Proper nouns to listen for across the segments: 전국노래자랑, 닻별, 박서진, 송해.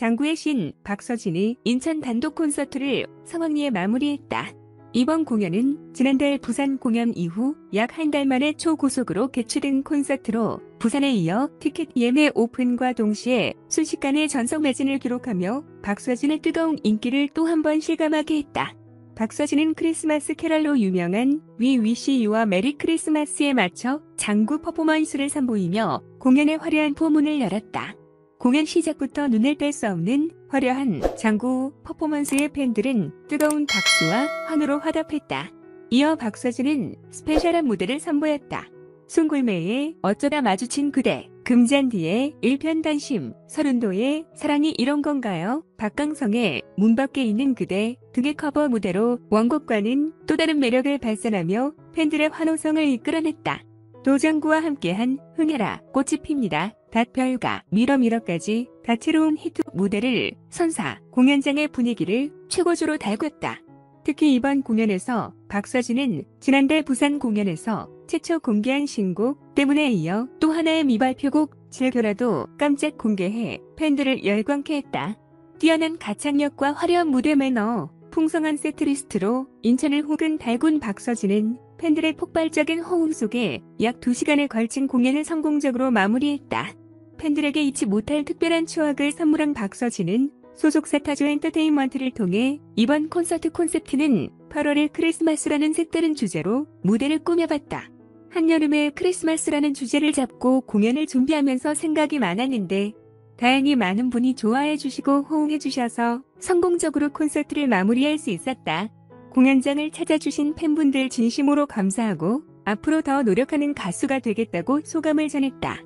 장구의 신 박서진이 인천 단독 콘서트를 성황리에 마무리했다. 이번 공연은 지난달 부산 공연 이후 약 한 달 만에 초고속으로 개최된 콘서트로 부산에 이어 티켓 예매 오픈과 동시에 순식간에 전석 매진을 기록하며 박서진의 뜨거운 인기를 또 한 번 실감하게 했다. 박서진은 크리스마스 캐럴로 유명한 We Wish You와 메리 크리스마스에 맞춰 장구 퍼포먼스를 선보이며 공연의 화려한 포문을 열었다. 공연 시작부터 눈을 뗄 수 없는 화려한 장구 퍼포먼스의 팬들은 뜨거운 박수와 환호로 화답했다. 이어 박서진은 스페셜한 무대를 선보였다. 송골매의 어쩌다 마주친 그대, 금잔디의 일편단심, 서른도의 사랑이 이런 건가요, 박강성의 문 밖에 있는 그대 등의 커버 무대로 원곡과는 또 다른 매력을 발산하며 팬들의 환호성을 이끌어냈다. 도장구와 함께한 흥해라 꽃이 핍니다, 닻별과 밀어밀어까지 다채로운 히트 무대를 선사 공연장의 분위기를 최고조로 달궜다. 특히 이번 공연에서 박서진은 지난달 부산 공연에서 최초 공개한 신곡 때문에 이어 또 하나의 미발표곡 즐겨라도 깜짝 공개해 팬들을 열광케 했다. 뛰어난 가창력과 화려한 무대 매너, 풍성한 세트리스트로 인천을 혹은 달군 박서진은 팬들의 폭발적인 호응 속에 약 2시간에 걸친 공연을 성공적으로 마무리했다. 팬들에게 잊지 못할 특별한 추억을 선물한 박서진은 소속사 타조 엔터테인먼트를 통해 이번 콘서트 콘셉트는 8월의 크리스마스라는 색다른 주제로 무대를 꾸며봤다. 한여름에 크리스마스라는 주제를 잡고 공연을 준비하면서 생각이 많았는데 다행히 많은 분이 좋아해주시고 호응해주셔서 성공적으로 콘서트를 마무리할 수 있었다. 공연장을 찾아주신 팬분들 진심으로 감사하고 앞으로 더 노력하는 가수가 되겠다고 소감을 전했다.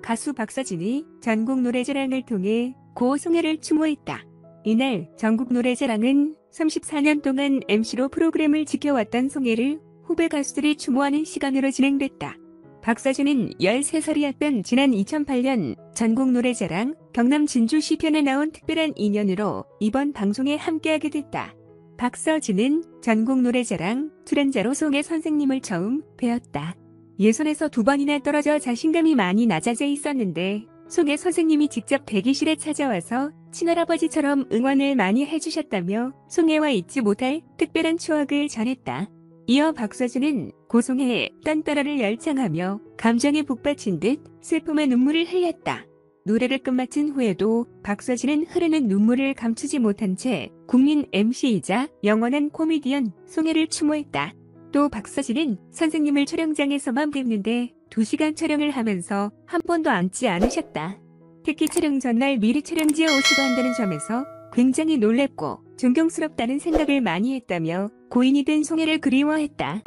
가수 박서진이 전국노래자랑을 통해 고 송해를 추모했다. 이날 전국노래자랑은 34년 동안 MC로 프로그램을 지켜왔던 송해를 후배 가수들이 추모하는 시간으로 진행됐다. 박서진은 13살이었던 지난 2008년 전국노래자랑 경남 진주시 편에 나온 특별한 인연으로 이번 방송에 함께하게 됐다. 박서진은 전국노래자랑 출연자로 송해 선생님을 처음 뵈었다. 예선에서 2번이나 떨어져 자신감이 많이 낮아져 있었는데 송해 선생님이 직접 대기실에 찾아와서 친할아버지처럼 응원을 많이 해주셨다며 송해와 잊지 못할 특별한 추억을 전했다. 이어 박서진은 고송해의 딴따라를 열창하며 감정에 북받친 듯 슬픔의 눈물을 흘렸다. 노래를 끝마친 후에도 박서진은 흐르는 눈물을 감추지 못한 채 국민 MC이자 영원한 코미디언 송해를 추모했다. 또 박서진은 선생님을 촬영장에서만 뵙는데 2시간 촬영을 하면서 한 번도 앉지 않으셨다. 특히 촬영 전날 미리 촬영지에 오시고 한다는 점에서 굉장히 놀랍고 존경스럽다는 생각을 많이 했다며 고인이 된 송해를 그리워했다.